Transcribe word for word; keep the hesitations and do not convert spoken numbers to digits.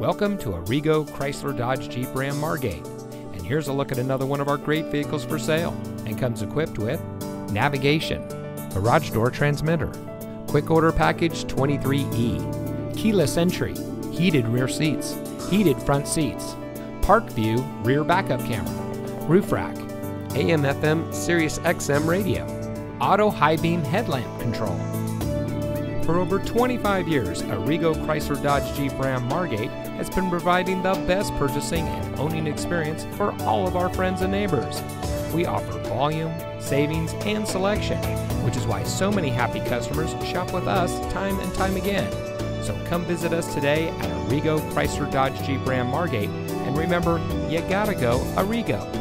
Welcome to Arrigo Chrysler Dodge Jeep Ram Margate, and here's a look at another one of our great vehicles for sale, and comes equipped with navigation, garage door transmitter, Quick Order Package twenty-three E, keyless entry, heated rear seats, heated front seats, Park View rear backup camera, roof rack, A M F M Sirius X M radio, auto high beam headlamp control. For over twenty-five years, Arrigo Chrysler Dodge Jeep Ram Margate has been providing the best purchasing and owning experience for all of our friends and neighbors. We offer volume, savings, and selection, which is why so many happy customers shop with us time and time again. So come visit us today at Arrigo Chrysler Dodge Jeep Ram Margate, and remember, you gotta go Arrigo.